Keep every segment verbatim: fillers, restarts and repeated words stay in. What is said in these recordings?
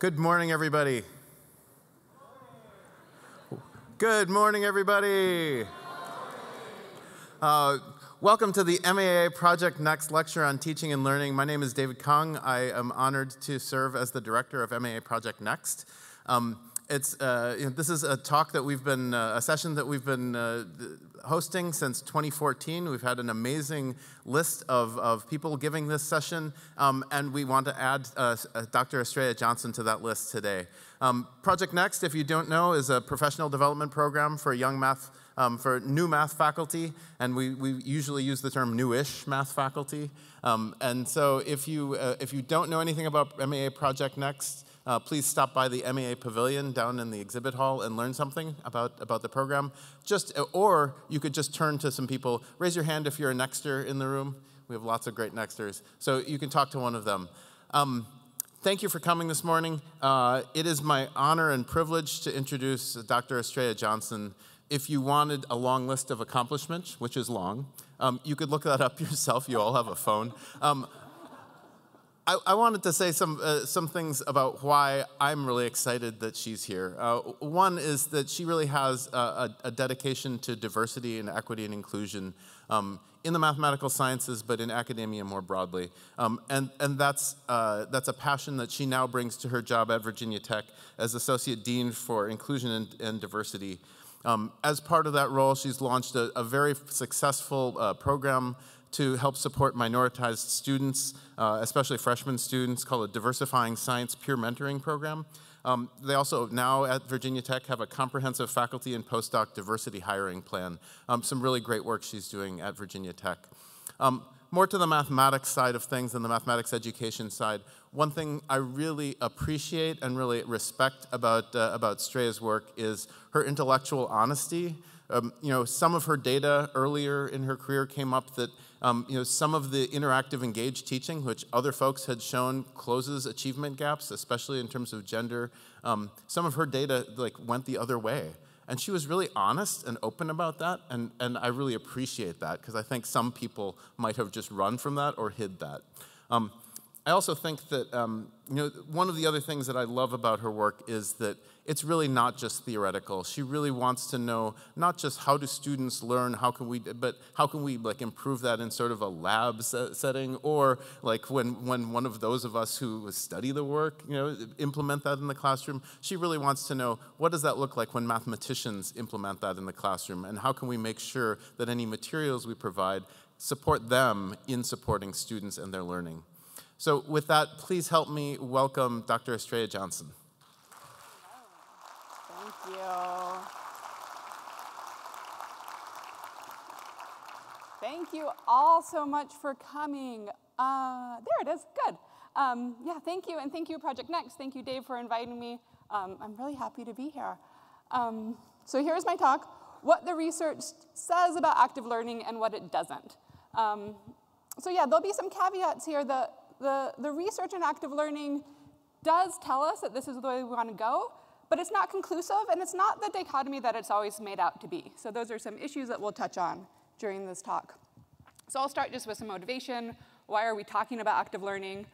Good morning, everybody. Good morning, everybody. Uh, welcome to the M A A Project NEXT lecture on teaching and learning. My name is David Kung. I am honored to serve as the director of M A A Project NEXT. Um, It's, uh, you know, this is a talk that we've been, uh, a session that we've been uh, hosting since twenty fourteen. We've had an amazing list of, of people giving this session, um, and we want to add uh, Doctor Estrella Johnson to that list today. Um, Project NEXT, if you don't know, is a professional development program for young math, um, for new math faculty, and we, we usually use the term newish math faculty. Um, and so if you, uh, if you don't know anything about M A A Project NEXT, Uh, please stop by the M A A Pavilion down in the exhibit hall and learn something about, about the program. Just, or you could just turn to some people. Raise your hand if you're a Nexter in the room. We have lots of great Nexters. So you can talk to one of them. Um, thank you for coming this morning. Uh, it is my honor and privilege to introduce Doctor Estrella Johnson. If you wanted a long list of accomplishments, which is long, um, you could look that up yourself. You all have a phone. Um, I wanted to say some, uh, some things about why I'm really excited that she's here. Uh, one is that she really has a, a, a dedication to diversity and equity and inclusion um, in the mathematical sciences, but in academia more broadly. Um, and and that's, uh, that's a passion that she now brings to her job at Virginia Tech as Associate Dean for Inclusion and, and Diversity. Um, as part of that role, she's launched a, a very successful uh, program to help support minoritized students, uh, especially freshman students, called a Diversifying Science Peer Mentoring Program. Um, they also now at Virginia Tech have a comprehensive faculty and postdoc diversity hiring plan. Um, some really great work she's doing at Virginia Tech. Um, more to the mathematics side of things and the mathematics education side, one thing I really appreciate and really respect about, uh, about Strea's work is her intellectual honesty. Um, you know, some of her data earlier in her career came up that Um, you know, some of the interactive engaged teaching, which other folks had shown closes achievement gaps, especially in terms of gender. Um, some of her data like went the other way. And she was really honest and open about that, and, and I really appreciate that, because I think some people might have just run from that or hid that. Um, I also think that um, you know, one of the other things that I love about her work is that it's really not just theoretical. She really wants to know not just how do students learn, how can we, but how can we like improve that in sort of a lab set setting, or like when when one of those of us who study the work, you know, implement that in the classroom. She really wants to know what does that look like when mathematicians implement that in the classroom, and how can we make sure that any materials we provide support them in supporting students and their learning. So with that, please help me welcome Doctor Estrella Johnson. Thank you. Thank you all so much for coming. Uh, there it is. Good. Um, yeah, thank you, and thank you, Project NEXT. Thank you, Dave, for inviting me. Um, I'm really happy to be here. Um, so here's my talk, What the Research Says About Active Learning and What It Doesn't. Um, so yeah, there'll be some caveats here. The, the, the research in active learning does tell us that this is the way we want to go, but it's not conclusive, and it's not the dichotomy that it's always made out to be. So those are some issues that we'll touch on during this talk. So I'll start just with some motivation. Why are we talking about active learning?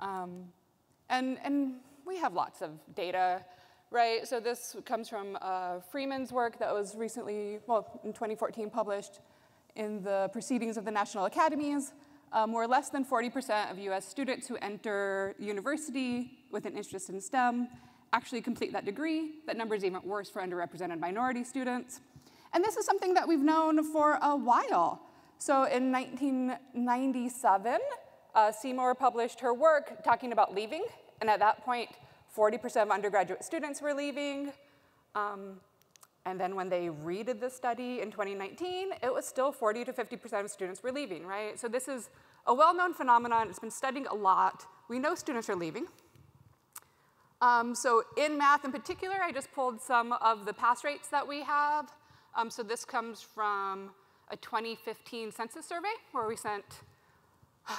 Um, and, and we have lots of data, right? So this comes from uh, Freeman's work that was recently, well, in twenty fourteen published in the Proceedings of the National Academies, um, where less than forty percent of U S students who enter university with an interest in STEM actually complete that degree. That number is even worse for underrepresented minority students. And this is something that we've known for a while. So in nineteen ninety-seven, uh, Seymour published her work talking about leaving. And at that point, forty percent of undergraduate students were leaving. Um, and then when they redid the study in twenty nineteen, it was still forty to fifty percent of students were leaving, right? So this is a well-known phenomenon. It's been studied a lot. We know students are leaving. Um, so in math in particular, I just pulled some of the pass rates that we have. Um, so this comes from a twenty fifteen census survey where we sent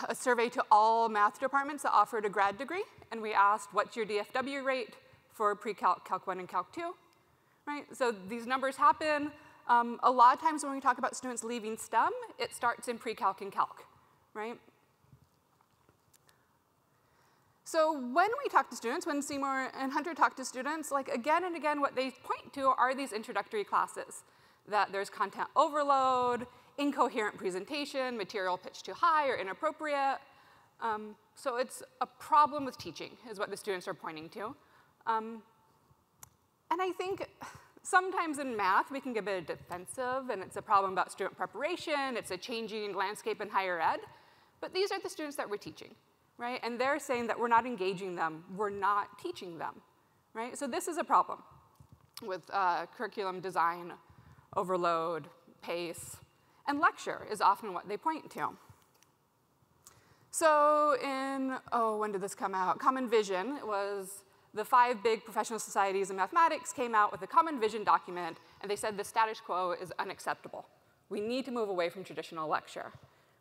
a survey to all math departments that offered a grad degree. And we asked, what's your D F W rate for pre-calc, calc one, and calc two? Right? So these numbers happen. Um, a lot of times when we talk about students leaving STEM, it starts in pre-calc and calc, right? So when we talk to students, when Seymour and Hunter talk to students, like again and again, what they point to are these introductory classes, that there's content overload, incoherent presentation, material pitched too high or inappropriate. Um, so it's a problem with teaching is what the students are pointing to. Um, and I think sometimes in math, we can get a bit defensive, and it's a problem about student preparation, it's a changing landscape in higher ed, but these are the students that we're teaching, right? And they're saying that we're not engaging them, we're not teaching them, right? So this is a problem with uh, curriculum design, overload, pace, and lecture is often what they point to. So in, oh, when did this come out? Common Vision was the five big professional societies in mathematics came out with a common vision document, and they said the status quo is unacceptable. We need to move away from traditional lecture,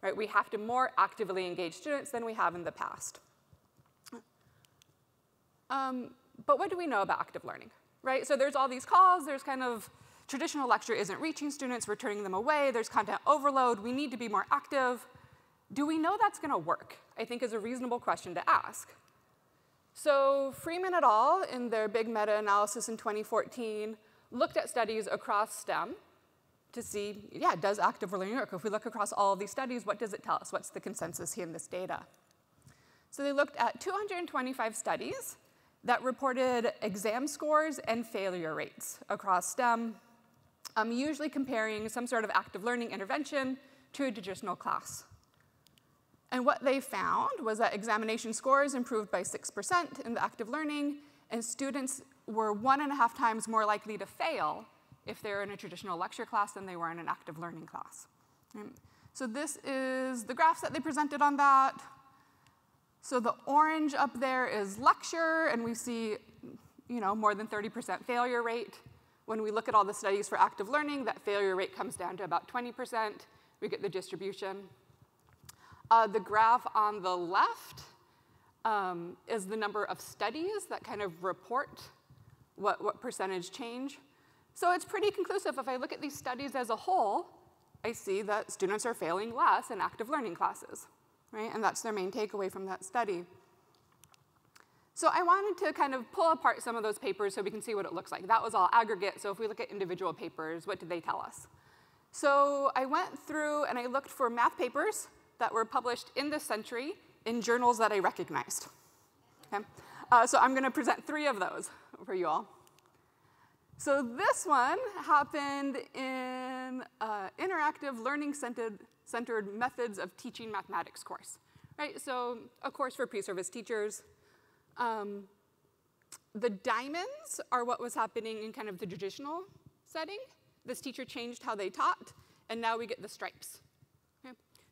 right? We have to more actively engage students than we have in the past. Um, but what do we know about active learning, right? So there's all these calls. There's kind of traditional lecture isn't reaching students. We're turning them away. There's content overload. We need to be more active. Do we know that's going to work? I think is a reasonable question to ask. So Freeman et al., in their big meta-analysis in twenty fourteen, looked at studies across STEM to see, yeah, does active learning work? If we look across all of these studies, what does it tell us? What's the consensus here in this data? So they looked at two hundred twenty-five studies that reported exam scores and failure rates across STEM, um, usually comparing some sort of active learning intervention to a traditional class. And what they found was that examination scores improved by six percent in the active learning, and students were one and a half times more likely to fail if they were in a traditional lecture class than they were in an active learning class. So this is the graphs that they presented on that. So the orange up there is lecture, and we see, you know, more than thirty percent failure rate. When we look at all the studies for active learning, that failure rate comes down to about twenty percent. We get the distribution. Uh, the graph on the left um, is the number of studies that kind of report what, what percentage change. So it's pretty conclusive. If I look at these studies as a whole, I see that students are failing less in active learning classes, right? And that's their main takeaway from that study. So I wanted to kind of pull apart some of those papers so we can see what it looks like. That was all aggregate, so if we look at individual papers, what did they tell us? So I went through and I looked for math papers that were published in this century in journals that I recognized. Okay? Uh, so I'm going to present three of those for you all. So this one happened in uh, Interactive Learning-Centered Centered Methods of Teaching Mathematics course, right? So a course for pre-service teachers. Um, the diamonds are what was happening in kind of the traditional setting. This teacher changed how they taught, and now we get the stripes.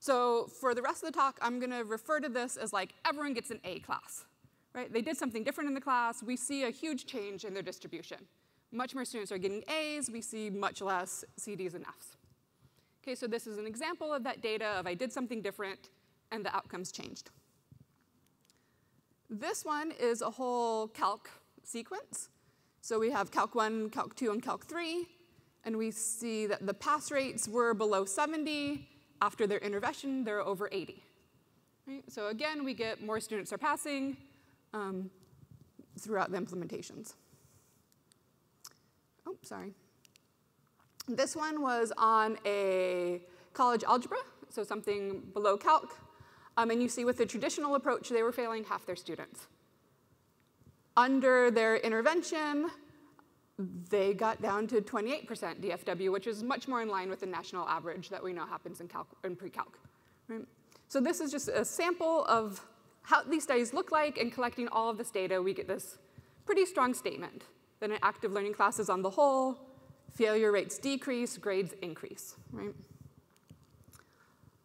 So for the rest of the talk, I'm going to refer to this as like everyone gets an A class, right? They did something different in the class. We see a huge change in their distribution. Much more students are getting A's. We see much less C D's and F's. Okay, so this is an example of that data of I did something different, and the outcomes changed. This one is a whole calc sequence. So we have calc one, calc two, and calc three. And we see that the pass rates were below seventy. After their intervention, they're over eighty. Right? So again, we get more students are passing um, throughout the implementations. Oh, sorry. This one was on a college algebra, so something below calc. Um, and you see with the traditional approach, they were failing half their students. Under their intervention, they got down to twenty-eight percent D F W, which is much more in line with the national average that we know happens in, calc in pre-calc. Right? So this is just a sample of how these studies look like, and collecting all of this data, we get this pretty strong statement that in active learning classes on the whole, failure rates decrease, grades increase. Right?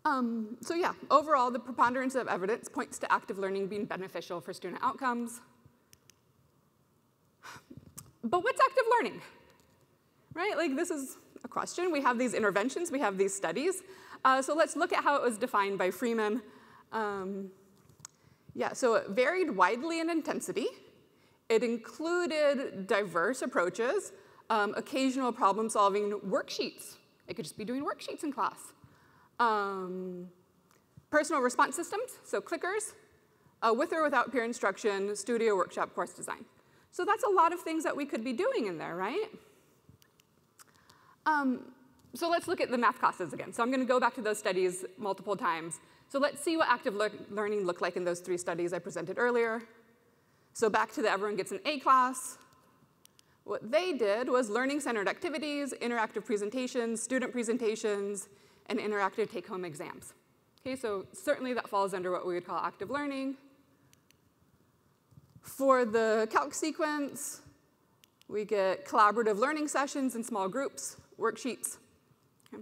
Um, so yeah, overall, the preponderance of evidence points to active learning being beneficial for student outcomes. But what's active learning, right? Like this is a question. We have these interventions. We have these studies. Uh, so let's look at how it was defined by Freeman. Um, yeah, so it varied widely in intensity. It included diverse approaches, um, occasional problem solving, worksheets. It could just be doing worksheets in class. Um, personal response systems, so clickers, uh, with or without peer instruction, studio workshop course design. So that's a lot of things that we could be doing in there, right? Um, so let's look at the math classes again. So I'm going to go back to those studies multiple times. So let's see what active le learning looked like in those three studies I presented earlier. So back to the everyone gets an A class. What they did was learning-centered activities, interactive presentations, student presentations, and interactive take-home exams. Okay, so certainly that falls under what we would call active learning. For the calc sequence, we get collaborative learning sessions in small groups, worksheets. Okay.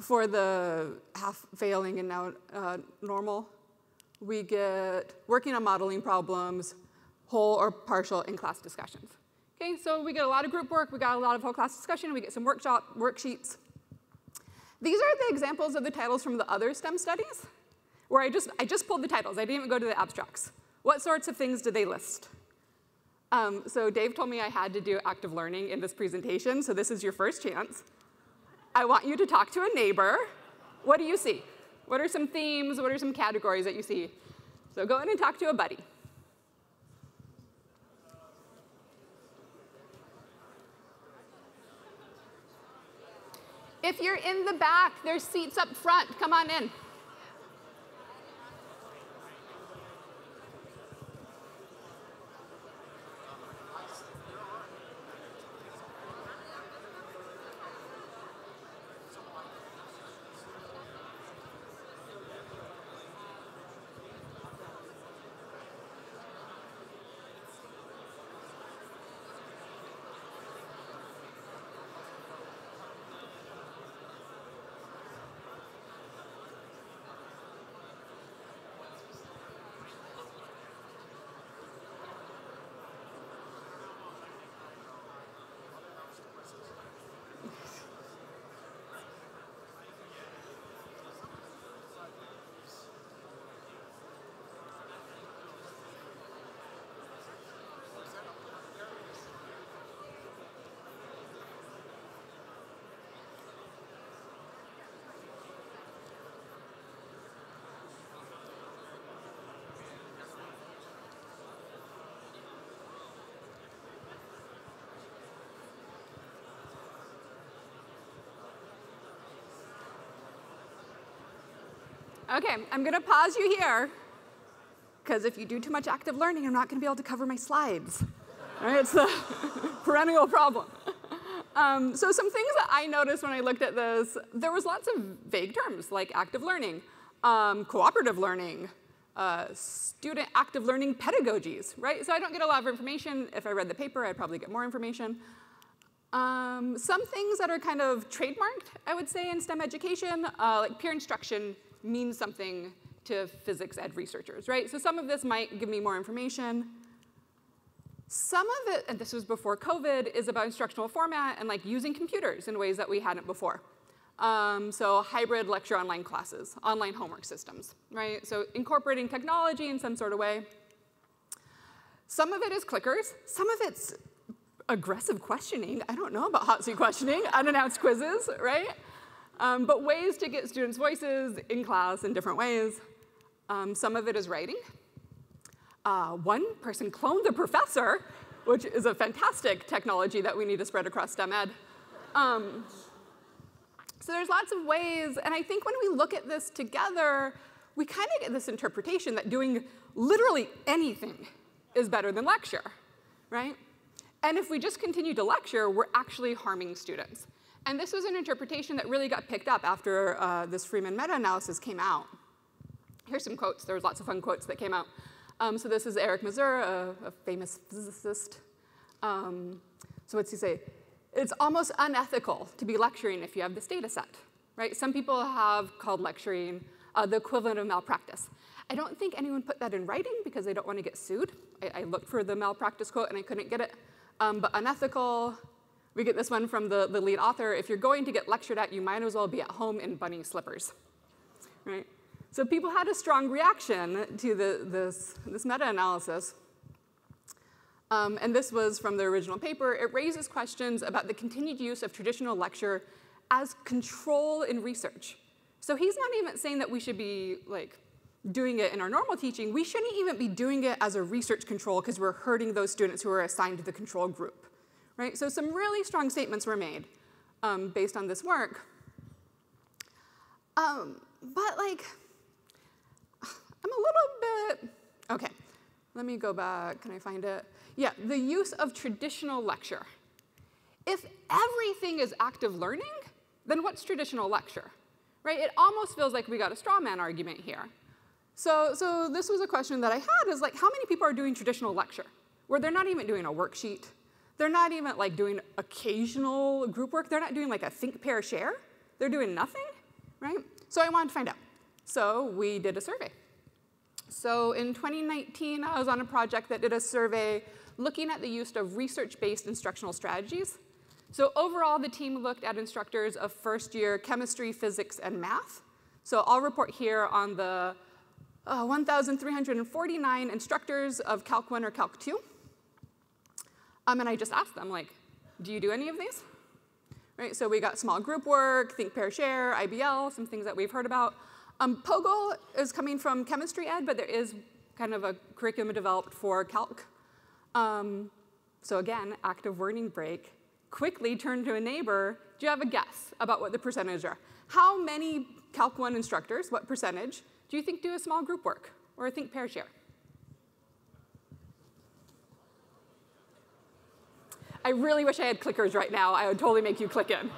For the half failing and now uh, normal, we get working on modeling problems, whole or partial in-class discussions. Okay, so we get a lot of group work, we got a lot of whole class discussion, we get some workshop worksheets. These are the examples of the titles from the other STEM studies, where I just, I just pulled the titles, I didn't even go to the abstracts. What sorts of things did they list? Um, so Dave told me I had to do active learning in this presentation, so this is your first chance. I want you to talk to a neighbor. What do you see? What are some themes? What are some categories that you see? So go in and talk to a buddy. If you're in the back, there's seats up front. Come on in. Okay, I'm going to pause you here, because if you do too much active learning, I'm not going to be able to cover my slides. All right, it's the perennial problem. Um, so some things that I noticed when I looked at this, there was lots of vague terms, like active learning, um, cooperative learning, uh, student active learning pedagogies, right? So I don't get a lot of information. If I read the paper, I'd probably get more information. Um, some things that are kind of trademarked, I would say, in STEM education, uh, like peer instruction, means something to physics ed researchers, right? So some of this might give me more information. Some of it, and this was before COVID, is about instructional format and like using computers in ways that we hadn't before. Um, so hybrid lecture online classes, online homework systems, right? So incorporating technology in some sort of way. Some of it is clickers. Some of it's aggressive questioning. I don't know about hot seat questioning, unannounced quizzes, right? Um, but ways to get students' voices in class in different ways. Um, some of it is writing. Uh, one person cloned the professor, which is a fantastic technology that we need to spread across STEM ed. Um, so there's lots of ways, and I think when we look at this together, we kind of get this interpretation that doing literally anything is better than lecture, right? And if we just continue to lecture, we're actually harming students. And this was an interpretation that really got picked up after uh, this Freeman meta-analysis came out. Here's some quotes. There was lots of fun quotes that came out. Um, so this is Eric Mazur, a, a famous physicist. Um, so what's he say? It's almost unethical to be lecturing if you have this data set, right? Some people have called lecturing uh, the equivalent of malpractice. I don't think anyone put that in writing because they don't want to get sued. I, I looked for the malpractice quote and I couldn't get it. Um, but unethical. We get this one from the, the lead author. If you're going to get lectured at, you might as well be at home in bunny slippers, right? So people had a strong reaction to the, this, this meta-analysis. Um, and this was from the original paper. It raises questions about the continued use of traditional lecture as control in research. So he's not even saying that we should be like doing it in our normal teaching, we shouldn't even be doing it as a research control because we're hurting those students who are assigned to the control group, right? So some really strong statements were made um, based on this work. Um, but like, I'm a little bit, okay, let me go back, can I find it? Yeah, the use of traditional lecture. If everything is active learning, then what's traditional lecture, right? It almost feels like we got a straw man argument here. So, so this was a question that I had is like, how many people are doing traditional lecture where they're not even doing a worksheet? They're not even like doing occasional group work. They're not doing like a think, pair, share. They're doing nothing, right? So I wanted to find out. So we did a survey. So in twenty nineteen, I was on a project that did a survey looking at the use of research-based instructional strategies. So overall, the team looked at instructors of first year chemistry, physics, and math. So I'll report here on the uh, one thousand three hundred forty-nine instructors of Calc one or Calc two. Um, and I just asked them, like, do you do any of these? Right, so we got small group work, think, pair, share, I B L, some things that we've heard about. Um, Pogel is coming from chemistry ed, but there is kind of a curriculum developed for calc. Um, so again, active learning break. Quickly turn to a neighbor. Do you have a guess about what the percentage are? How many Calc one instructors, what percentage, do you think do a small group work or a think, pair, share? I really wish I had clickers right now. I would totally make you click in.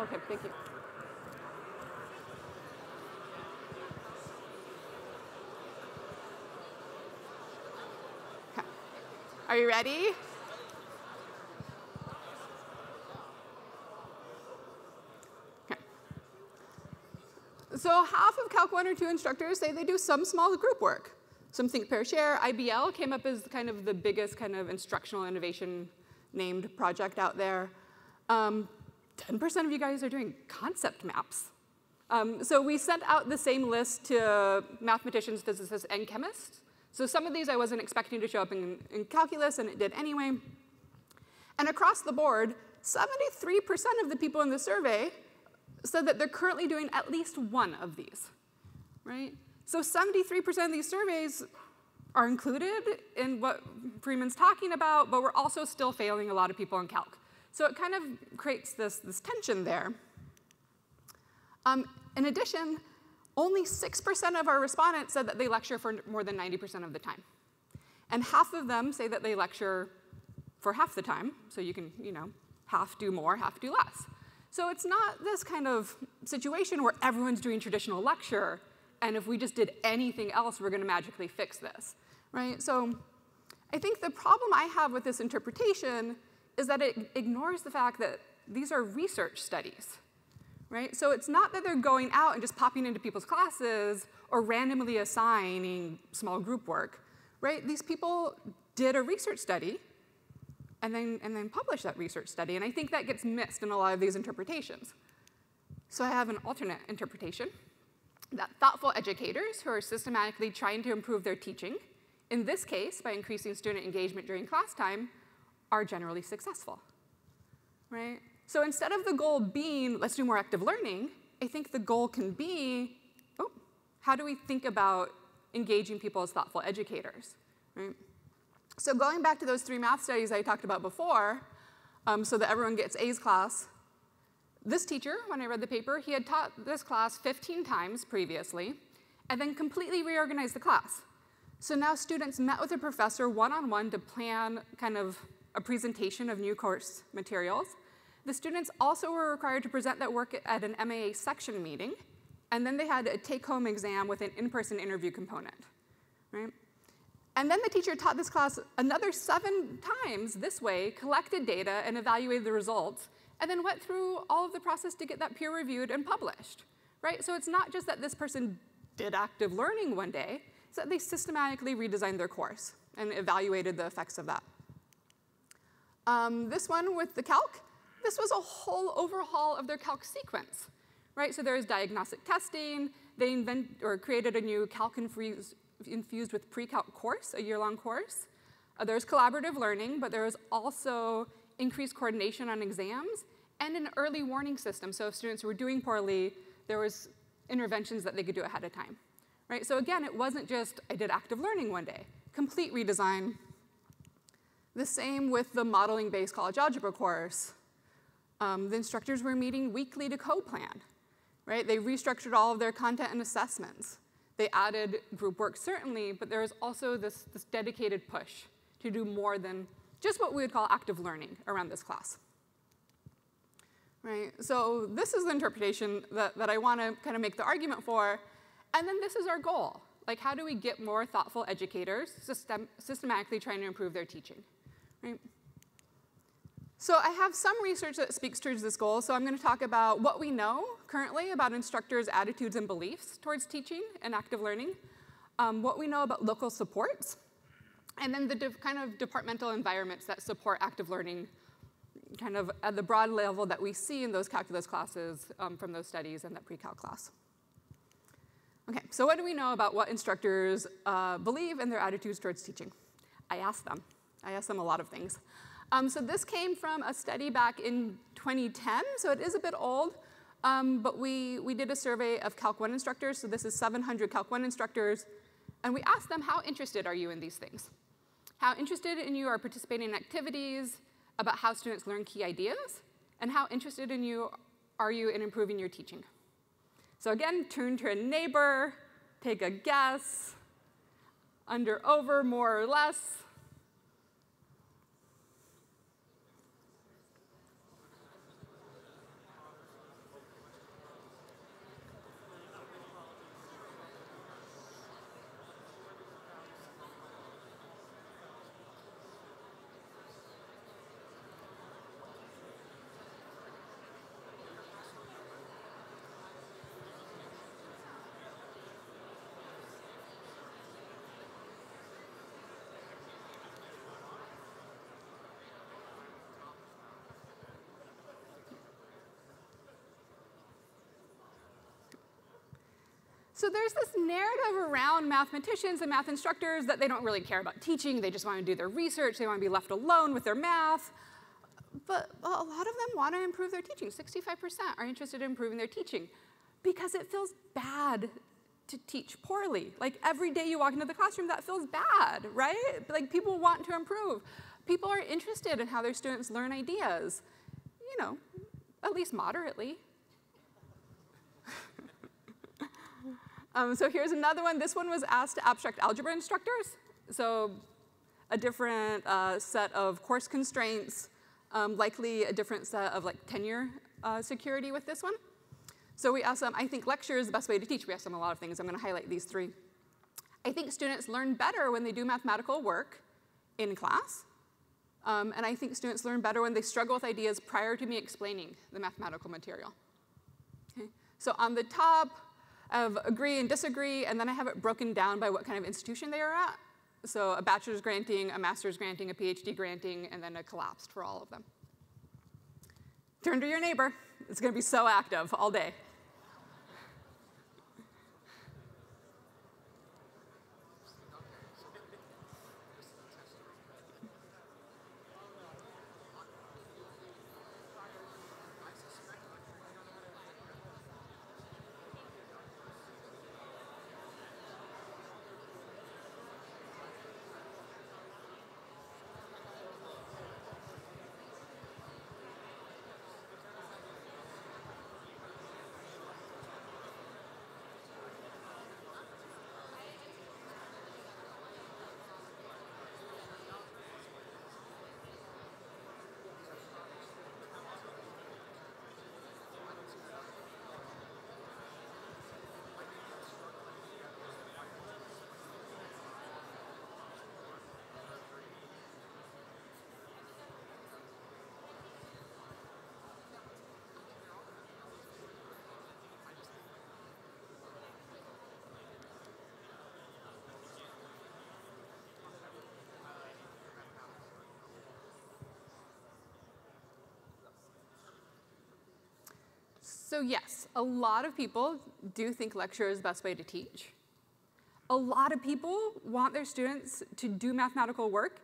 Okay, thank you. Okay. Are you ready? Okay. So half of Calc one or two instructors say they do some small group work. Some think, pair, share. I B L came up as kind of the biggest kind of instructional innovation named project out there. Um, ten percent of you guys are doing concept maps. Um, so we sent out the same list to mathematicians, physicists, and chemists. So some of these I wasn't expecting to show up in, in calculus, and it did anyway. And across the board, seventy-three percent of the people in the survey said that they're currently doing at least one of these, right? So seventy-three percent of these surveys are included in what Freeman's talking about, but we're also still failing a lot of people in calc. So it kind of creates this, this tension there. Um, in addition, only six percent of our respondents said that they lecture for more than ninety percent of the time. And half of them say that they lecture for half the time. So you can, you know, half do more, half do less. So it's not this kind of situation where everyone's doing traditional lecture, and if we just did anything else, we're going to magically fix this, right? So I think the problem I have with this interpretation is that it ignores the fact that these are research studies, right? So it's not that they're going out and just popping into people's classes or randomly assigning small group work, right? These people did a research study and then, and then published that research study, and I think that gets missed in a lot of these interpretations. So I have an alternate interpretation that thoughtful educators who are systematically trying to improve their teaching, in this case by increasing student engagement during class time, are generally successful, right? So instead of the goal being, let's do more active learning, I think the goal can be, oh, how do we think about engaging people as thoughtful educators, right? So going back to those three math studies I talked about before, um, so that everyone gets A's class, this teacher, when I read the paper, he had taught this class fifteen times previously, and then completely reorganized the class. So now students met with a professor one-on-one to plan kind of a presentation of new course materials. The students also were required to present that work at an M A A section meeting, and then they had a take-home exam with an in-person interview component, right? And then the teacher taught this class another seven times this way, collected data and evaluated the results, and then went through all of the process to get that peer-reviewed and published, right? So it's not just that this person did active learning one day, it's that they systematically redesigned their course and evaluated the effects of that. Um, this one with the calc, this was a whole overhaul of their calc sequence, right? So there is diagnostic testing. They invent or created a new calc infused, infused with pre-calc course, a year-long course. Uh, there's collaborative learning, but there is also increased coordination on exams and an early warning system. So if students were doing poorly, there was interventions that they could do ahead of time. Right? So again, it wasn't just I did active learning one day, complete redesign. The same with the modeling-based college algebra course. Um, the instructors were meeting weekly to co-plan. Right? They restructured all of their content and assessments. They added group work, certainly, but there was also this, this dedicated push to do more than just what we would call active learning around this class. Right? So this is the interpretation that, that I want to kind of make the argument for. And then this is our goal. Like, how do we get more thoughtful educators system, systematically trying to improve their teaching? Right? So I have some research that speaks towards this goal. So I'm going to talk about what we know currently about instructors' attitudes and beliefs towards teaching and active learning, um, what we know about local supports, and then the kind of departmental environments that support active learning kind of at the broad level that we see in those calculus classes um, from those studies and that pre-cal class. OK, so what do we know about what instructors uh, believe and their attitudes towards teaching? I asked them. I asked them a lot of things. Um, so this came from a study back in twenty ten, so it is a bit old. Um, but we, we did a survey of Calc one instructors. So this is seven hundred Calc one instructors. And we asked them, how interested are you in these things? How interested in you are participating in activities about how students learn key ideas? And how interested in you are you in improving your teaching? So again, turn to a neighbor, take a guess, under, over, more or less. So there's this narrative around mathematicians and math instructors that they don't really care about teaching. They just want to do their research. They want to be left alone with their math. But a lot of them want to improve their teaching. sixty-five percent are interested in improving their teaching because it feels bad to teach poorly. Like every day you walk into the classroom, that feels bad, right? Like people want to improve. People are interested in how their students learn ideas, you know, at least moderately. Um, so here's another one. This one was asked to abstract algebra instructors. So a different uh, set of course constraints, um, likely a different set of like tenure uh, security with this one. So we asked them, I think lecture is the best way to teach. We asked them a lot of things. I'm going to highlight these three. I think students learn better when they do mathematical work in class. Um, and I think students learn better when they struggle with ideas prior to me explaining the mathematical material. Okay. So on the top, of agree and disagree, and then I have it broken down by what kind of institution they are at. So a bachelor's granting, a master's granting, a PhD granting, and then a collapsed for all of them. Turn to your neighbor. It's going to be so active all day. So yes, a lot of people do think lecture is the best way to teach. A lot of people want their students to do mathematical work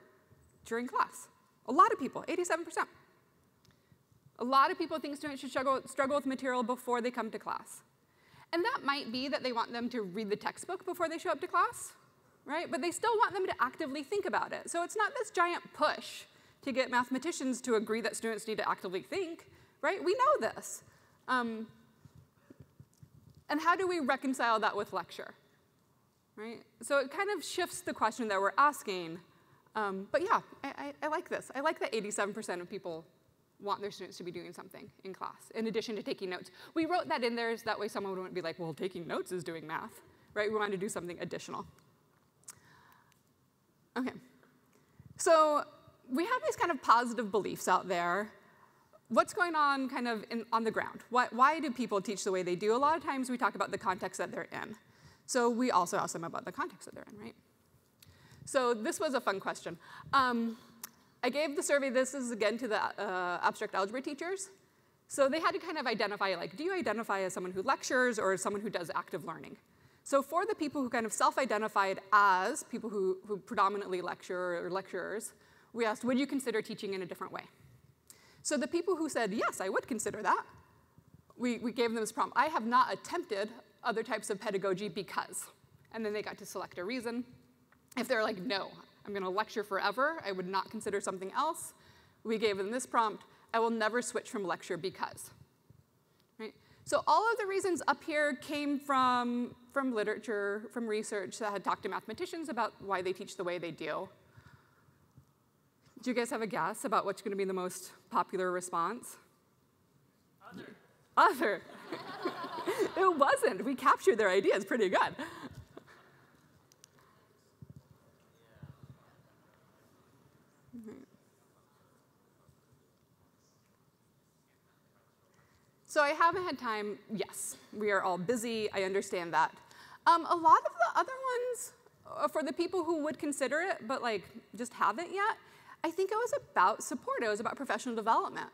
during class. A lot of people, eighty-seven percent. A A lot of people think students should struggle, struggle with material before they come to class. And that might be that they want them to read the textbook before they show up to class, right? But they still want them to actively think about it. So it's not this giant push to get mathematicians to agree that students need to actively think, right? We know this. Um, and how do we reconcile that with lecture, right? So it kind of shifts the question that we're asking. Um, but yeah, I, I, I like this. I like that eighty-seven percent of people want their students to be doing something in class, in addition to taking notes. We wrote that in there so that way someone wouldn't be like, well, taking notes is doing math, right? We wanted to do something additional. Okay, so we have these kind of positive beliefs out there. What's going on kind of in, on the ground? Why, why do people teach the way they do? A lot of times we talk about the context that they're in. So we also ask them about the context that they're in, right? So this was a fun question. Um, I gave the survey, this is again to the uh, abstract algebra teachers. So they had to kind of identify, like, do you identify as someone who lectures or as someone who does active learning? So for the people who kind of self-identified as people who, who predominantly lecture or lecturers, we asked, would you consider teaching in a different way? So the people who said, yes, I would consider that, we, we gave them this prompt. I have not attempted other types of pedagogy because. And then they got to select a reason. If they're like, no, I'm going to lecture forever, I would not consider something else, we gave them this prompt, I will never switch from lecture because. Right? So all of the reasons up here came from, from literature, from research that had talked to mathematicians about why they teach the way they do. Do you guys have a guess about what's going to be the most popular response? Other. Other. It wasn't. We captured their ideas pretty good. So I haven't had time. Yes, we are all busy. I understand that. Um, a lot of the other ones, uh, for the people who would consider it, but like just haven't yet, I think it was about support. It was about professional development,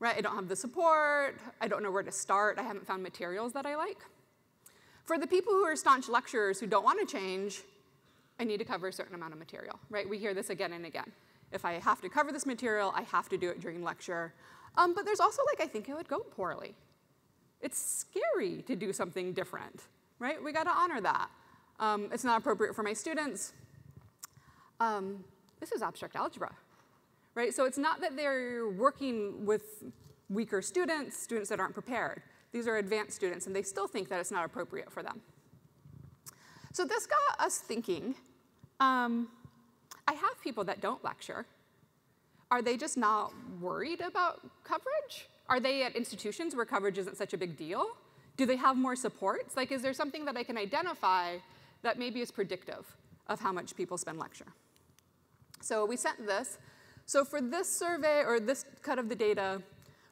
right? I don't have the support. I don't know where to start. I haven't found materials that I like. For the people who are staunch lecturers who don't want to change, I need to cover a certain amount of material, right? We hear this again and again. If I have to cover this material, I have to do it during lecture. Um, but there's also, like, I think it would go poorly. It's scary to do something different, right? We got to honor that. Um, it's not appropriate for my students. Um, this is abstract algebra, right? So it's not that they're working with weaker students, students that aren't prepared. These are advanced students, and they still think that it's not appropriate for them. So this got us thinking. Um, I have people that don't lecture. Are they just not worried about coverage? Are they at institutions where coverage isn't such a big deal? Do they have more supports? Like, is there something that I can identify that maybe is predictive of how much people spend lecture? So we sent this. So for this survey, or this cut of the data,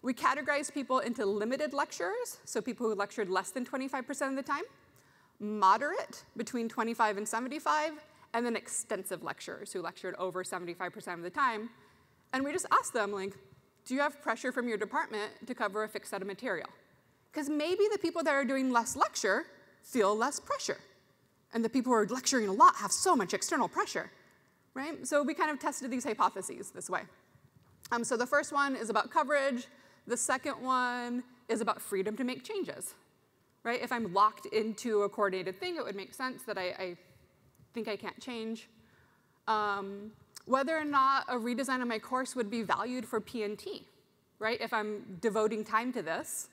we categorized people into limited lecturers, so people who lectured less than twenty-five percent of the time, moderate, between twenty-five and seventy-five, and then extensive lecturers who lectured over seventy-five percent of the time. And we just asked them, like, do you have pressure from your department to cover a fixed set of material? Because maybe the people that are doing less lecture feel less pressure. And the people who are lecturing a lot have so much external pressure, right? So we kind of tested these hypotheses this way. Um, so the first one is about coverage. The second one is about freedom to make changes, right? If I'm locked into a coordinated thing, it would make sense that I, I think I can't change. Um, Whether or not a redesign of my course would be valued for P N T, right? If I'm devoting time to this,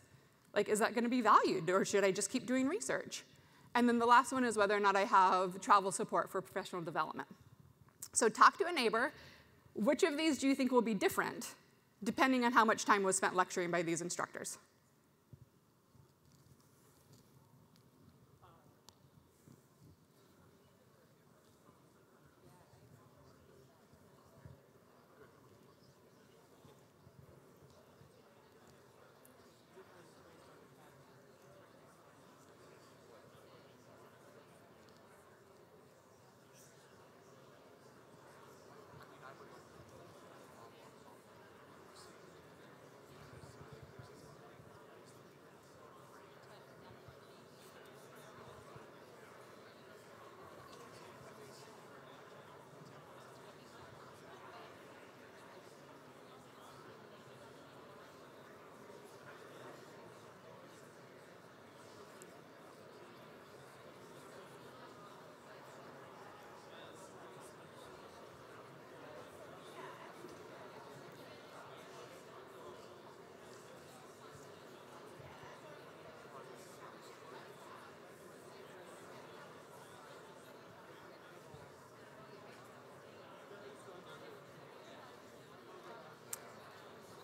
like, is that going to be valued, or should I just keep doing research? And then the last one is whether or not I have travel support for professional development. So talk to a neighbor. Which of these do you think will be different depending on how much time was spent lecturing by these instructors?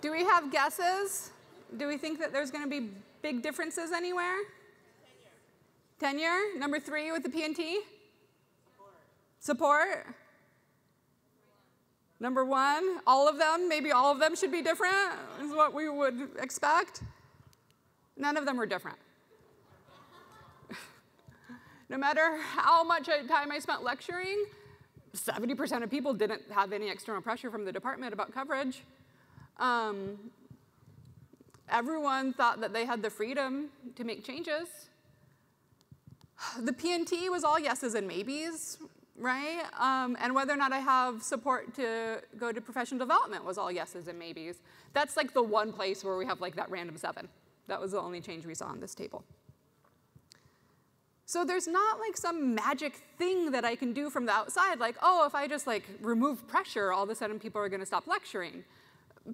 Do we have guesses? Do we think that there's going to be big differences anywhere? Tenure. Tenure, number three with the P and T? Support. Support. Number one, all of them, maybe all of them should be different, is what we would expect. None of them were different. No matter how much time I spent lecturing, seventy percent of people didn't have any external pressure from the department about coverage. Um, everyone thought that they had the freedom to make changes. The P and T was all yeses and maybes, right? Um, and whether or not I have support to go to professional development was all yeses and maybes. That's like the one place where we have like that random seven. That was the only change we saw on this table. So there's not like some magic thing that I can do from the outside, like, oh, if I just like remove pressure, all of a sudden people are gonna stop lecturing.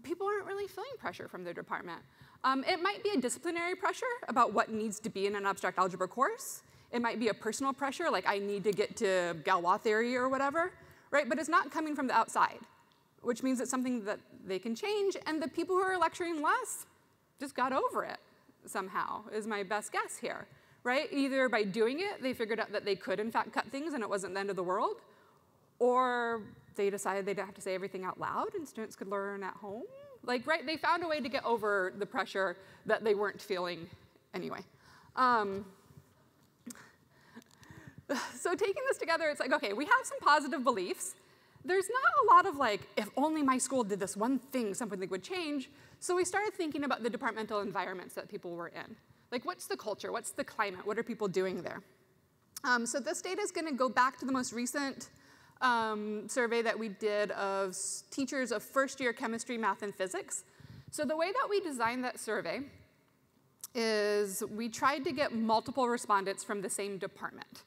People aren't really feeling pressure from their department. Um, it might be a disciplinary pressure about what needs to be in an abstract algebra course. It might be a personal pressure, like I need to get to Galois theory or whatever, right? But it's not coming from the outside, which means it's something that they can change, and the people who are lecturing less just got over it somehow, is my best guess here, right? Either by doing it, they figured out that they could, in fact, cut things and it wasn't the end of the world, or they decided they didn't have to say everything out loud and students could learn at home. Like, right, they found a way to get over the pressure that they weren't feeling anyway. Um, So taking this together, it's like, okay, we have some positive beliefs. There's not a lot of like, if only my school did this one thing, something would change. So we started thinking about the departmental environments that people were in. Like, what's the culture? What's the climate? What are people doing there? Um, so this data is going to go back to the most recent um, survey that we did of teachers of first year chemistry, math, and physics. So the way that we designed that survey is we tried to get multiple respondents from the same department,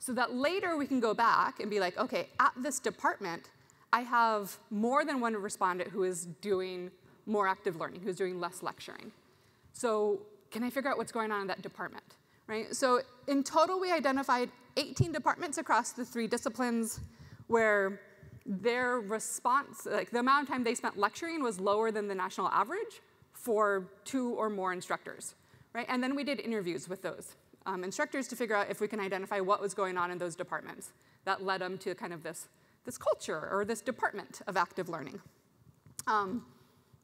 so that later we can go back and be like, okay, at this department, I have more than one respondent who is doing more active learning, who's doing less lecturing. So can I figure out what's going on in that department, right? So in total, we identified eighteen departments across the three disciplines where their response, like the amount of time they spent lecturing was lower than the national average for two or more instructors, right? And then we did interviews with those Um, instructors to figure out if we can identify what was going on in those departments. That led them to kind of this, this culture or this department of active learning. Um,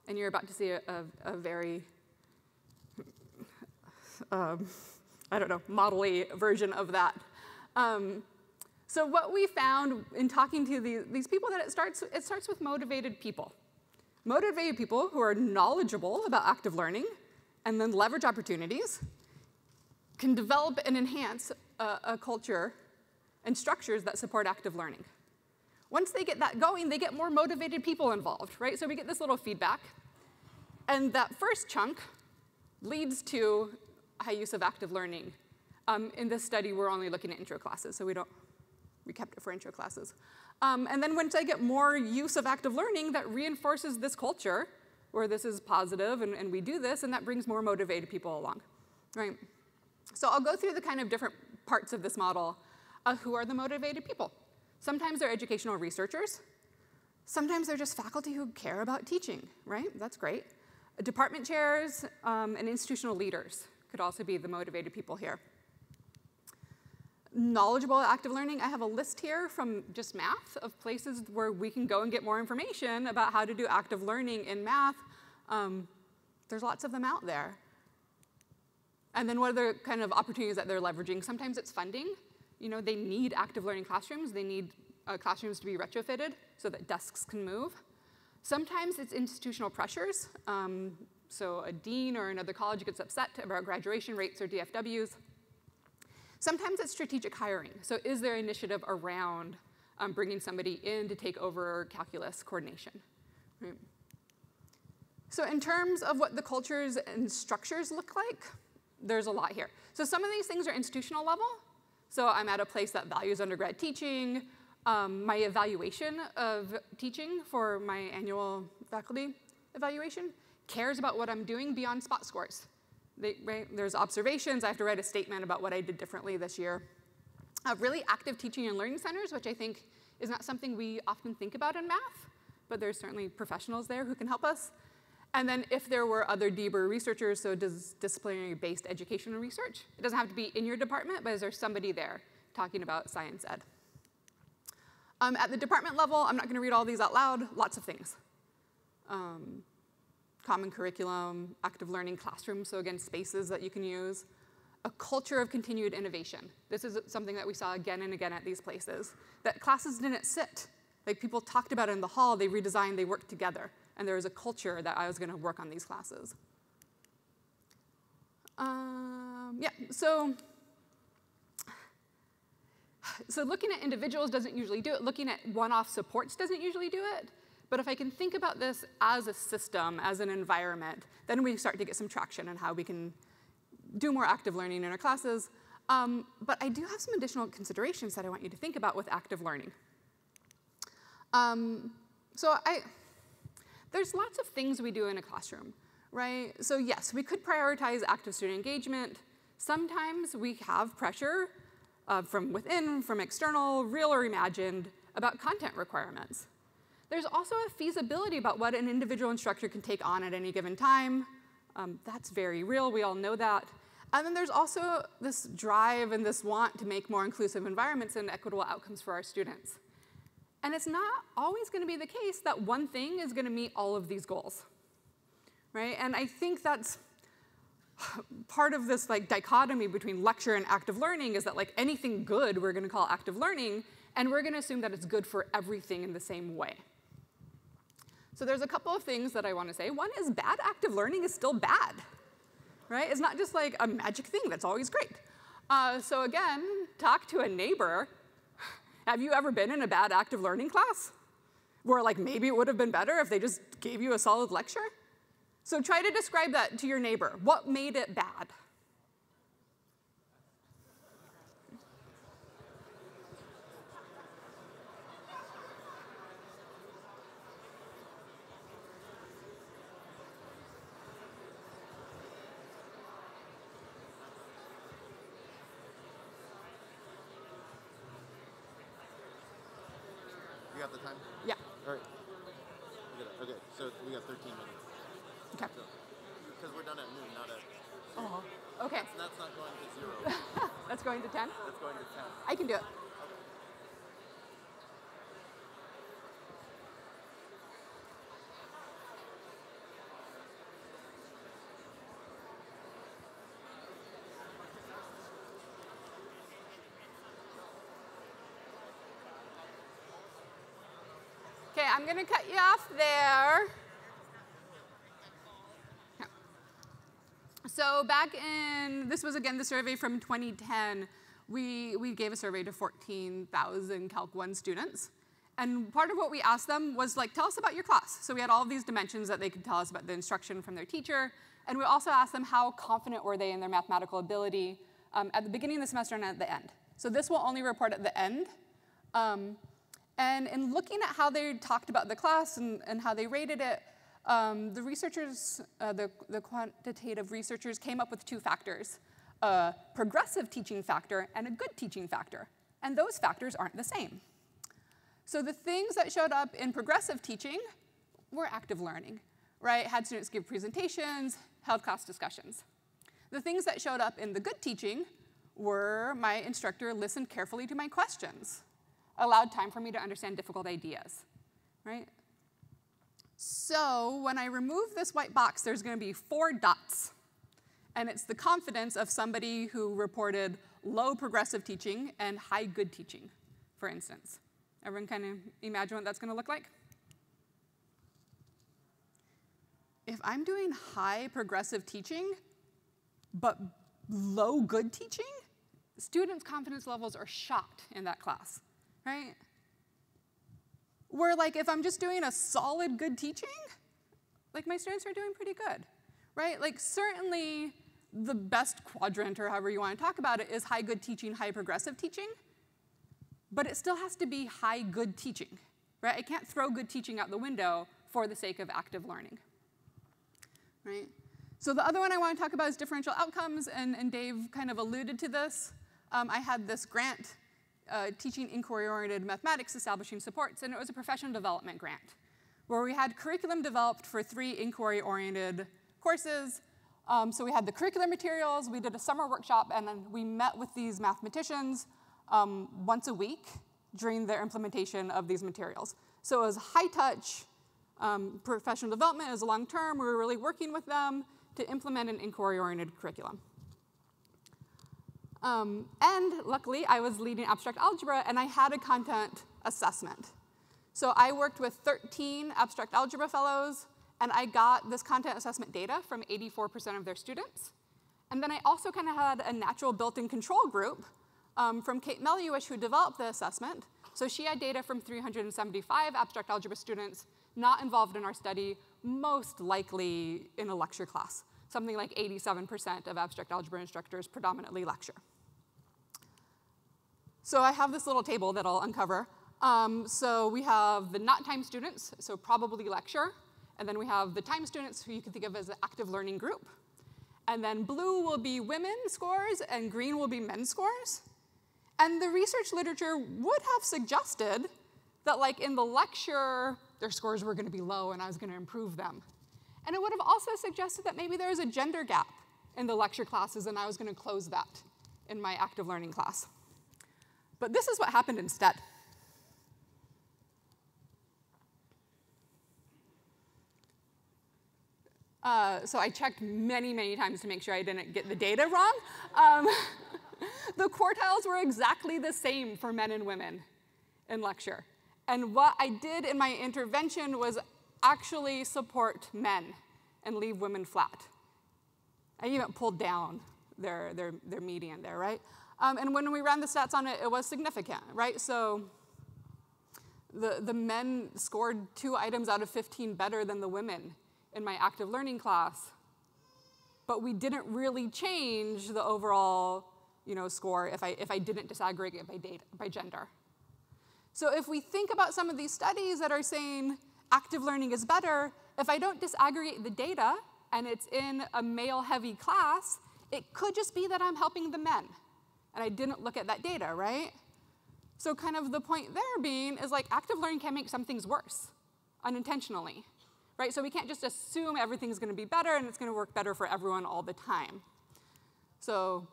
and you're about to see a, a, a very, um, I don't know, model-y version of that. Um, so what we found in talking to the, these people that it starts, it starts with motivated people. Motivated people who are knowledgeable about active learning and then leverage opportunities, can develop and enhance a, a culture and structures that support active learning. Once they get that going, they get more motivated people involved, right? So we get this little feedback. And that first chunk leads to high use of active learning. Um, in this study, we're only looking at intro classes, so we don't, we kept it for intro classes. Um, and then once I get more use of active learning, that reinforces this culture where this is positive and, and we do this, and that brings more motivated people along, right? So I'll go through the kind of different parts of this model of who are the motivated people. Sometimes they're educational researchers. Sometimes they're just faculty who care about teaching, right? That's great. Department chairs um, and institutional leaders could also be the motivated people here. Knowledgeable active learning, I have a list here from just math of places where we can go and get more information about how to do active learning in math. Um, there's lots of them out there. And then what are the kind of opportunities that they're leveraging? Sometimes it's funding. You know, they need active learning classrooms. They need uh, classrooms to be retrofitted so that desks can move. Sometimes it's institutional pressures. Um, so a dean or another college gets upset about graduation rates or D F Ws. Sometimes it's strategic hiring. So is there an initiative around um, bringing somebody in to take over calculus coordination? Right. So in terms of what the cultures and structures look like, there's a lot here. So some of these things are institutional level. So I'm at a place that values undergrad teaching. Um, my evaluation of teaching for my annual faculty evaluation cares about what I'm doing beyond spot scores. They, right? There's observations. I have to write a statement about what I did differently this year. Uh, really active teaching and learning centers, which I think is not something we often think about in math, but there's certainly professionals there who can help us. And then if there were other D B R researchers, so does disciplinary-based education and research. It doesn't have to be in your department, but is there somebody there talking about science ed? Um, at the department level, I'm not going to read all these out loud, lots of things. Um, common curriculum, active learning classrooms, so again, spaces that you can use. A culture of continued innovation. This is something that we saw again and again at these places, that classes didn't sit. Like, people talked about it in the hall, they redesigned, they worked together. And there was a culture that I was going to work on these classes. Um, yeah, so, so looking at individuals doesn't usually do it. Looking at one-off supports doesn't usually do it. But if I can think about this as a system, as an environment, then we start to get some traction on how we can do more active learning in our classes. Um, but I do have some additional considerations that I want you to think about with active learning. Um, so I... There's lots of things we do in a classroom, right? So yes, we could prioritize active student engagement. Sometimes we have pressure uh, from within, from external, real or imagined, about content requirements. There's also a feasibility about what an individual instructor can take on at any given time. Um, that's very real, we all know that. And then there's also this drive and this want to make more inclusive environments and equitable outcomes for our students. And it's not always going to be the case that one thing is going to meet all of these goals, right? And I think that's part of this like dichotomy between lecture and active learning, is that like anything good we're going to call active learning, and we're going to assume that it's good for everything in the same way. So there's a couple of things that I want to say. One is bad active learning is still bad, right? It's not just like a magic thing that's always great. Uh, so again, talk to a neighbor. Have you ever been in a bad active learning class where like maybe it would have been better if they just gave you a solid lecture? So try to describe that to your neighbor. What made it bad? I can do it. Okay, I'm going to cut you off there. So back in, this was again the survey from twenty ten. We, we gave a survey to fourteen thousand Calc one students. And part of what we asked them was, like, tell us about your class. So we had all of these dimensions that they could tell us about the instruction from their teacher. And we also asked them how confident were they in their mathematical ability um, at the beginning of the semester and at the end. So this will only report at the end. Um, and in looking at how they talked about the class and, and how they rated it, um, the researchers, uh, the, the quantitative researchers came up with two factors. A progressive teaching factor and a good teaching factor. And those factors aren't the same. So the things that showed up in progressive teaching were active learning, right? Had students give presentations, held class discussions. The things that showed up in the good teaching were my instructor listened carefully to my questions, allowed time for me to understand difficult ideas, right? So when I remove this white box, there's going to be four dots. And it's the confidence of somebody who reported low progressive teaching and high good teaching, for instance. Everyone kind of imagine what that's going to look like? If I'm doing high progressive teaching, but low good teaching, students' confidence levels are shot in that class, right? Where, like, if I'm just doing a solid good teaching, like, my students are doing pretty good, right? Like, certainly, the best quadrant, or however you want to talk about it, is high good teaching, high progressive teaching, but it still has to be high good teaching, right? I can't throw good teaching out the window for the sake of active learning, right? So the other one I want to talk about is differential outcomes, and, and Dave kind of alluded to this. Um, I had this grant, uh, Teaching Inquiry-Oriented Mathematics Establishing Supports, and it was a professional development grant, where we had curriculum developed for three inquiry-oriented courses. Um, so we had the curriculum materials, we did a summer workshop, and then we met with these mathematicians um, once a week during their implementation of these materials. So it was high-touch um, professional development, it was long-term, we were really working with them to implement an inquiry-oriented curriculum. Um, and luckily, I was leading abstract algebra, and I had a content assessment. So I worked with thirteen abstract algebra fellows, and I got this content assessment data from eighty-four percent of their students. And then I also kind of had a natural built-in control group um, from Kate Mellish, who developed the assessment. So she had data from three hundred seventy-five abstract algebra students not involved in our study, most likely in a lecture class. Something like eighty-seven percent of abstract algebra instructors predominantly lecture. So I have this little table that I'll uncover. Um, so we have the not time students, so probably lecture. And then we have the time students, who you can think of as an active learning group. And then blue will be women scores, and green will be men's scores. And the research literature would have suggested that, like, in the lecture, their scores were going to be low, and I was going to improve them. And it would have also suggested that maybe there was a gender gap in the lecture classes, and I was going to close that in my active learning class. But this is what happened instead. Uh, so I checked many, many times to make sure I didn't get the data wrong. Um, the quartiles were exactly the same for men and women in lecture. And what I did in my intervention was actually support men and leave women flat. I even pulled down their, their, their median there, right? Um, and when we ran the stats on it, it was significant, right? So the, the men scored two items out of fifteen better than the women in my active learning class, but we didn't really change the overall you know, score if I, if I didn't disaggregate it by, data, by gender. So if we think about some of these studies that are saying active learning is better, if I don't disaggregate the data and it's in a male-heavy class, it could just be that I'm helping the men, and I didn't look at that data, right? So kind of the point there being is, like, active learning can make some things worse unintentionally, right? So we can't just assume everything's going to be better and it's going to work better for everyone all the time. So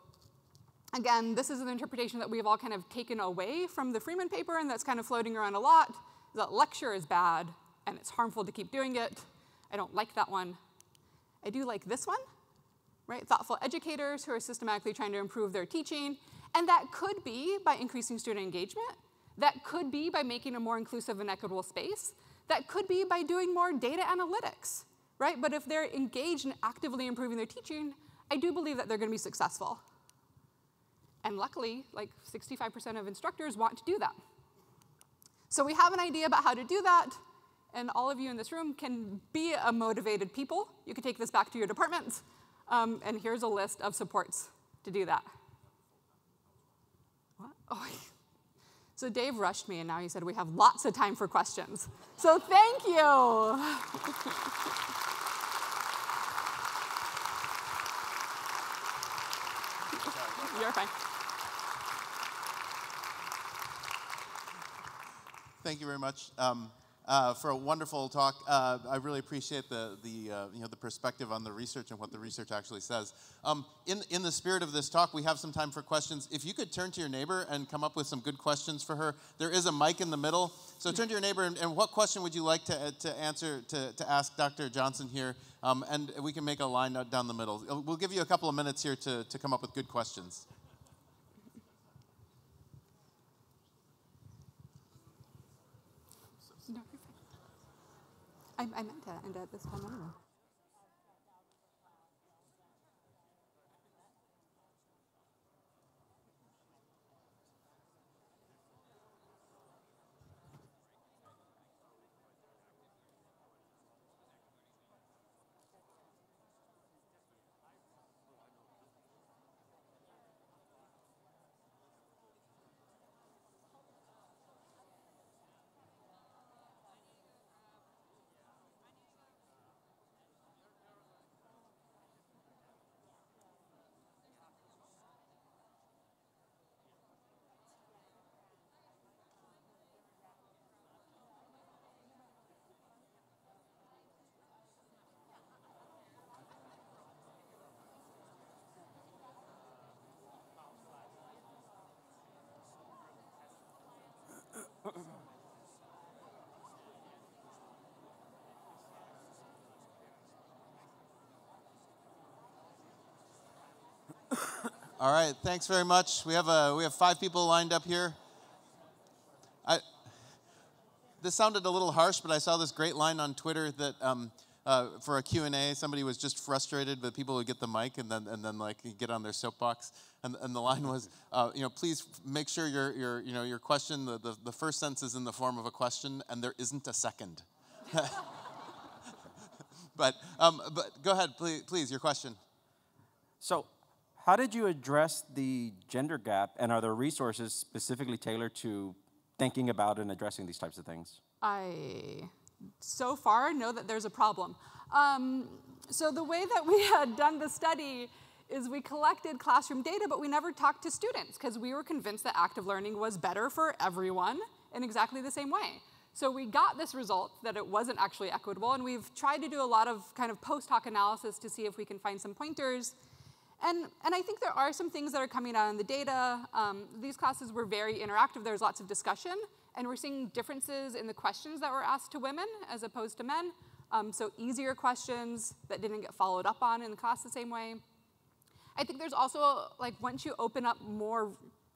again, this is an interpretation that we've all kind of taken away from the Freeman paper, and that's kind of floating around a lot, that lecture is bad, and it's harmful to keep doing it. I don't like that one. I do like this one, right? Thoughtful educators who are systematically trying to improve their teaching. And that could be by increasing student engagement. That could be by making a more inclusive and equitable space. That could be by doing more data analytics, right? But if they're engaged and actively improving their teaching, I do believe that they're going to be successful. And luckily, like, sixty-five percent of instructors want to do that. So we have an idea about how to do that. And all of you in this room can be a motivated people. You can take this back to your departments. Um, and here's a list of supports to do that. What? Oh. So Dave rushed me, and now he said we have lots of time for questions. So thank you. You're fine. Thank you very much. Um, Uh, for a wonderful talk. Uh, I really appreciate the, the, uh, you know, the perspective on the research and what the research actually says. Um, in, in the spirit of this talk, we have some time for questions. If you could turn to your neighbor and come up with some good questions for her. There is a mic in the middle. So turn to your neighbor, and, and what question would you like to, uh, to answer, to, to ask Doctor Johnson here? Um, and we can make a line down the middle. We'll give you a couple of minutes here to, to come up with good questions. I, I meant to end at this time anyway. All right, thanks very much. We have a we have five people lined up here. I this sounded a little harsh, but I saw this great line on Twitter that um, uh, for a Q and A, somebody was just frustrated that people would get the mic and then and then like get on their soapbox. And, and the line was, uh, you know, please make sure your your you know your question the, the the first sentence is in the form of a question, and there isn't a second. But um, but go ahead, please please your question. So, how did you address the gender gap, and are there resources specifically tailored to thinking about and addressing these types of things? I, so far, know that there's a problem. Um, so the way that we had done the study is we collected classroom data, but we never talked to students because we were convinced that active learning was better for everyone in exactly the same way. So we got this result that it wasn't actually equitable, and we've tried to do a lot of kind of post hoc analysis to see if we can find some pointers. And, and I think there are some things that are coming out in the data. Um, these classes were very interactive. There's lots of discussion. And we're seeing differences in the questions that were asked to women as opposed to men. Um, so easier questions that didn't get followed up on in the class the same way. I think there's also, like, once you open up more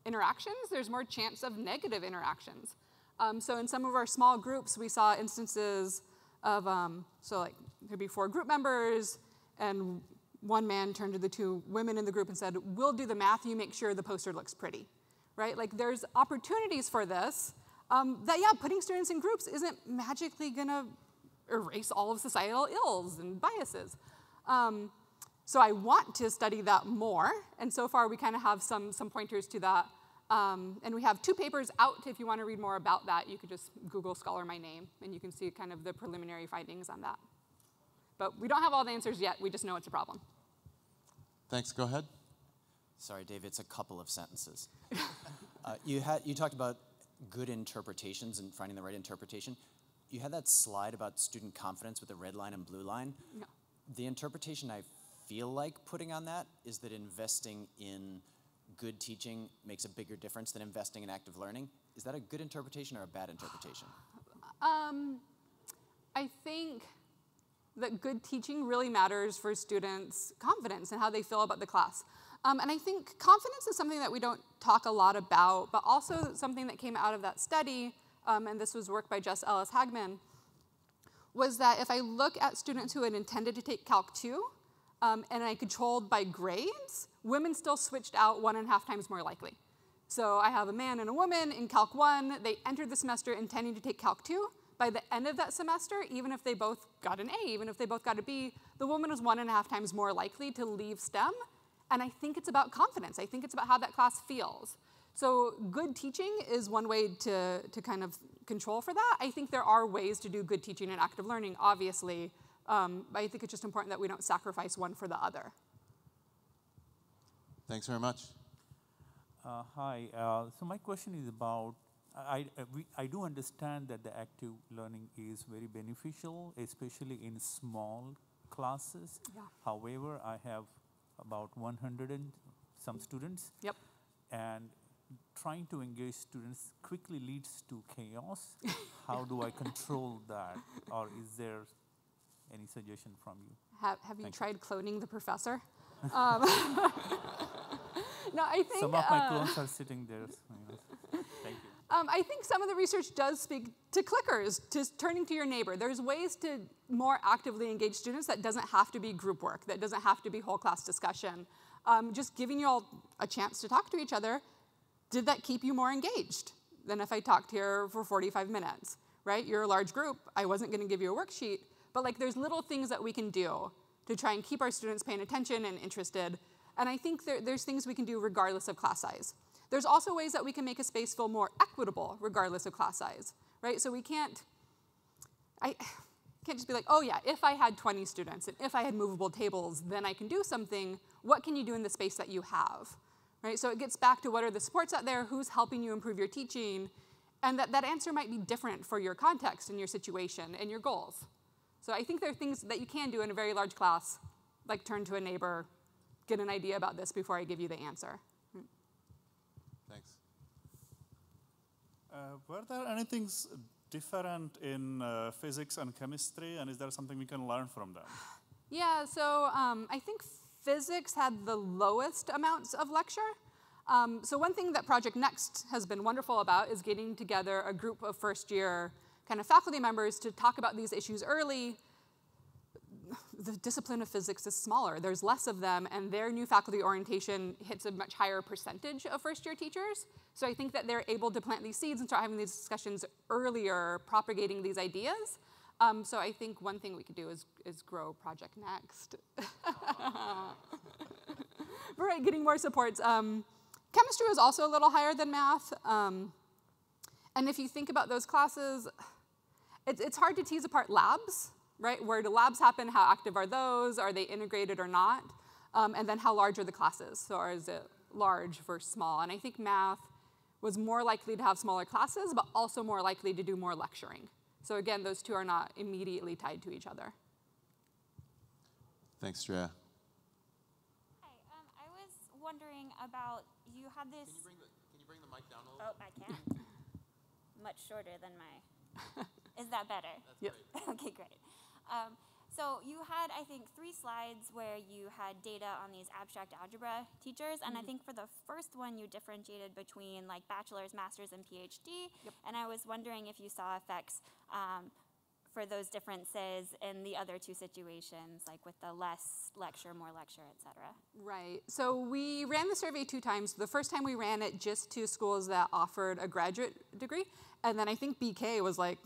interactions, there's more chance of negative interactions. Um, so in some of our small groups, we saw instances of, um, so like, there'd be four group members, and one man turned to the two women in the group and said, we'll do the math, you make sure the poster looks pretty, right? Like, there's opportunities for this um, that, yeah, putting students in groups isn't magically gonna erase all of societal ills and biases. Um, so I want to study that more, and so far we kind of have some, some pointers to that. Um, and we have two papers out. If you wanna read more about that, you could just Google Scholar my name, and you can see kind of the preliminary findings on that. But we don't have all the answers yet. We just know it's a problem. Thanks. Go ahead. Sorry, Dave. It's a couple of sentences. uh, you had you talked about good interpretations and finding the right interpretation. You had that slide about student confidence with the red line and blue line. No. The interpretation I feel like putting on that is that investing in good teaching makes a bigger difference than investing in active learning. Is that a good interpretation or a bad interpretation? um, I think that good teaching really matters for students' confidence and how they feel about the class. Um, and I think confidence is something that we don't talk a lot about, but also something that came out of that study, um, and this was work by Jess Ellis Hagman, was that if I look at students who had intended to take Calc two um, and I controlled by grades, women still switched out one and a half times more likely. So I have a man and a woman in Calc one, they entered the semester intending to take Calc two, by the end of that semester, even if they both got an A, even if they both got a B, the woman was one and a half times more likely to leave STEM. And I think it's about confidence. I think it's about how that class feels. So good teaching is one way to, to kind of control for that. I think there are ways to do good teaching and active learning, obviously. Um, but I think it's just important that we don't sacrifice one for the other. Thanks very much. Uh, hi, uh, so my question is about I, we, I do understand that the active learning is very beneficial, especially in small classes. Yeah. However, I have about one hundred and some students. Yep. And trying to engage students quickly leads to chaos. How do I control that? Or is there any suggestion from you? Have, have you Thank tried you. cloning the professor? um, no, I think some of my uh, clones are sitting there. Thank you. Um, I think some of the research does speak to clickers, to turning to your neighbor. There's ways to more actively engage students that doesn't have to be group work, that doesn't have to be whole class discussion. Um, just giving you all a chance to talk to each other, did that keep you more engaged than if I talked here for forty-five minutes, right? You're a large group, I wasn't gonna give you a worksheet, but like there's little things that we can do to try and keep our students paying attention and interested. And I think there, there's things we can do regardless of class size. There's also ways that we can make a space feel more equitable regardless of class size, right? So we can't, I can't just be like, oh yeah, if I had twenty students and if I had movable tables, then I can do something. What can you do in the space that you have, right? So it gets back to what are the supports out there, who's helping you improve your teaching, and that, that answer might be different for your context and your situation and your goals. So I think there are things that you can do in a very large class, like turn to a neighbor, get an idea about this before I give you the answer. Thanks. Uh, were there any things different in uh, physics and chemistry, and is there something we can learn from them? Yeah, so um, I think Physics had the lowest amounts of lecture. Um, so one thing that Project NEXT has been wonderful about is getting together a group of first year kind of faculty members to talk about these issues early. The discipline of physics is smaller. There's less of them, and their new faculty orientation hits a much higher percentage of first year teachers. So I think that they're able to plant these seeds and start having these discussions earlier, propagating these ideas. Um, so I think one thing we could do is, is grow Project NEXT. Right, getting more supports. Um, Chemistry was also a little higher than math. Um, and if you think about those classes, it's, it's hard to tease apart labs, right? Where do labs happen? How active are those? Are they integrated or not? Um, and then how large are the classes? So is it large versus small? And I think math was more likely to have smaller classes, but also more likely to do more lecturing. So again, those two are not immediately tied to each other. Thanks, Drea. Hi, um, I was wondering about you had this. Can you bring the, can you bring the mic down a little? Oh, I can. Much shorter than my. Is that better? That's yep. Great. Okay, great. Um, so you had, I think, three slides where you had data on these abstract algebra teachers, and mm-hmm. I think for the first one you differentiated between like bachelor's, master's, and PhD. Yep. And I was wondering if you saw effects um, for those differences in the other two situations, like with the less lecture, more lecture, et cetera. Right, so we ran the survey two times. The first time we ran it just to schools that offered a graduate degree, and then I think B K was like,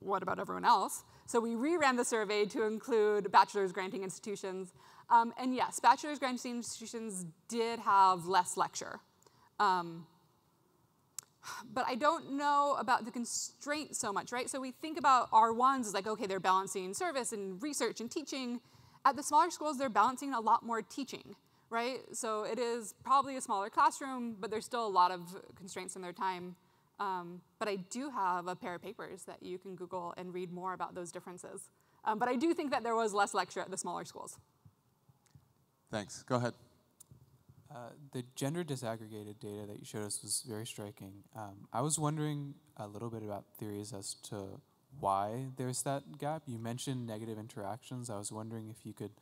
what about everyone else? So we reran the survey to include bachelor's granting institutions, um, and yes, bachelor's granting institutions did have less lecture. Um, But I don't know about the constraint so much, right? So we think about R ones as like, okay, they're balancing service and research and teaching. At the smaller schools, they're balancing a lot more teaching, right? So it is probably a smaller classroom, but there's still a lot of constraints in their time. Um, but I do have a pair of papers that you can Google and read more about those differences. Um, but I do think that there was less lecture at the smaller schools. Thanks, go ahead. Uh, the gender disaggregated data that you showed us was very striking. Um, I was wondering a little bit about theories as to why there's that gap. You mentioned negative interactions. I was wondering if you could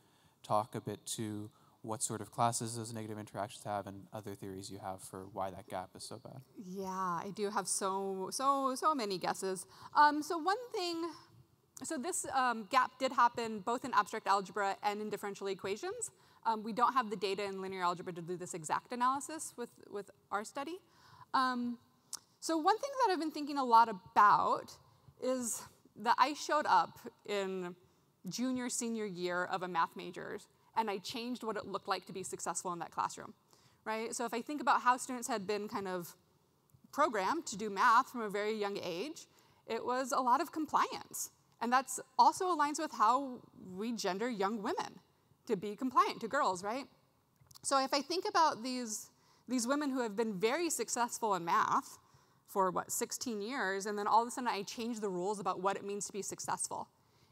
talk a bit to what sort of classes those negative interactions have and other theories you have for why that gap is so bad. Yeah, I do have so, so, so many guesses. Um, so one thing, so this um, gap did happen both in abstract algebra and in differential equations. Um, we don't have the data in linear algebra to do this exact analysis with, with our study. Um, so one thing that I've been thinking a lot about is that I showed up in junior, senior year of a math major, and I changed what it looked like to be successful in that classroom, right? So if I think about how students had been kind of programmed to do math from a very young age, it was a lot of compliance. And that's also aligns with how we gender young women, to be compliant to girls, right? So if I think about these, these women who have been very successful in math for what, sixteen years, and then all of a sudden I change the rules about what it means to be successful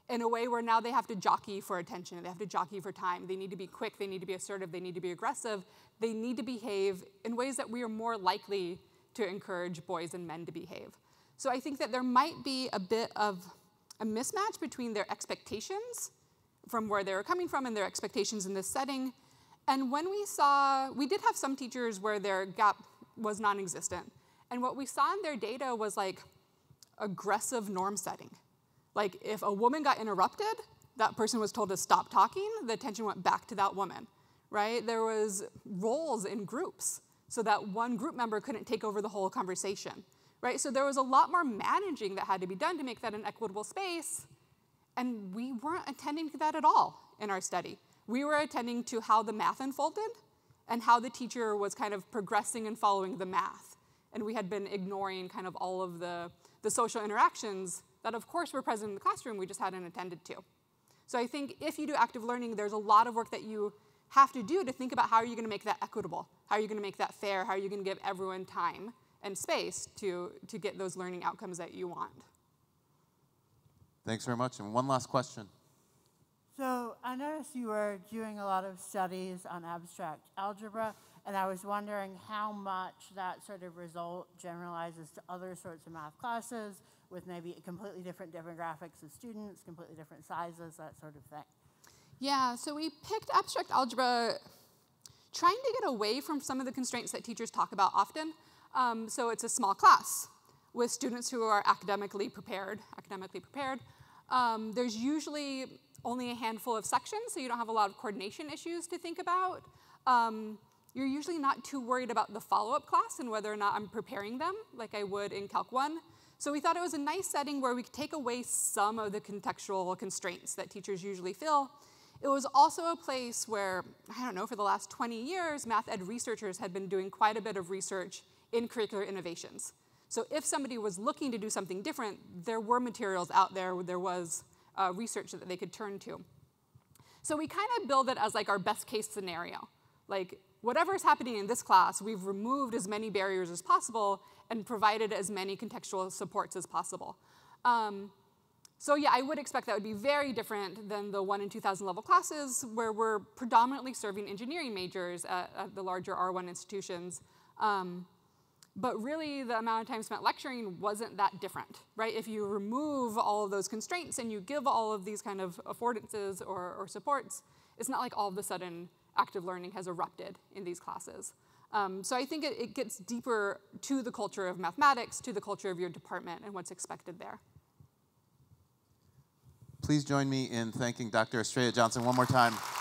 in a way where now they have to jockey for attention, they have to jockey for time, they need to be quick, they need to be assertive, they need to be aggressive, they need to behave in ways that we are more likely to encourage boys and men to behave. So I think that there might be a bit of a mismatch between their expectations from where they were coming from and their expectations in this setting. And when we saw, we did have some teachers where their gap was non-existent. And what we saw in their data was like aggressive norm setting. Like if a woman got interrupted, that person was told to stop talking, the attention went back to that woman, right? There was roles in groups so that one group member couldn't take over the whole conversation, right? So there was a lot more managing that had to be done to make that an equitable space. And we weren't attending to that at all in our study. We were attending to how the math unfolded and how the teacher was kind of progressing and following the math. And we had been ignoring kind of all of the, the social interactions that of course were present in the classroom, we just hadn't attended to. So I think if you do active learning, there's a lot of work that you have to do to think about how are you gonna make that equitable? How are you gonna make that fair? How are you gonna give everyone time and space to, to get those learning outcomes that you want? Thanks very much, and one last question. So I noticed you were doing a lot of studies on abstract algebra, and I was wondering how much that sort of result generalizes to other sorts of math classes with maybe completely different demographics of students, completely different sizes, that sort of thing. Yeah, so we picked abstract algebra trying to get away from some of the constraints that teachers talk about often. Um, so it's a small class with students who are academically prepared. Academically prepared. Um, there's usually only a handful of sections, so you don't have a lot of coordination issues to think about. Um, you're usually not too worried about the follow-up class and whether or not I'm preparing them, like I would in Calc one. So we thought it was a nice setting where we could take away some of the contextual constraints that teachers usually feel. It was also a place where, I don't know, for the last twenty years, math ed researchers had been doing quite a bit of research in curricular innovations. So if somebody was looking to do something different, there were materials out there, there was uh, research that they could turn to. So we kind of build it as like our best case scenario. Like, whatever is happening in this class, we've removed as many barriers as possible and provided as many contextual supports as possible. Um, So yeah, I would expect that would be very different than the one and two thousand level classes where we're predominantly serving engineering majors at, at the larger R one institutions. Um, but really, the amount of time spent lecturing wasn't that different, right? If you remove all of those constraints and you give all of these kind of affordances or, or supports, it's not like all of a sudden active learning has erupted in these classes. Um, so I think it, it gets deeper to the culture of mathematics, to the culture of your department and what's expected there. Please join me in thanking Doctor Estrella Johnson one more time.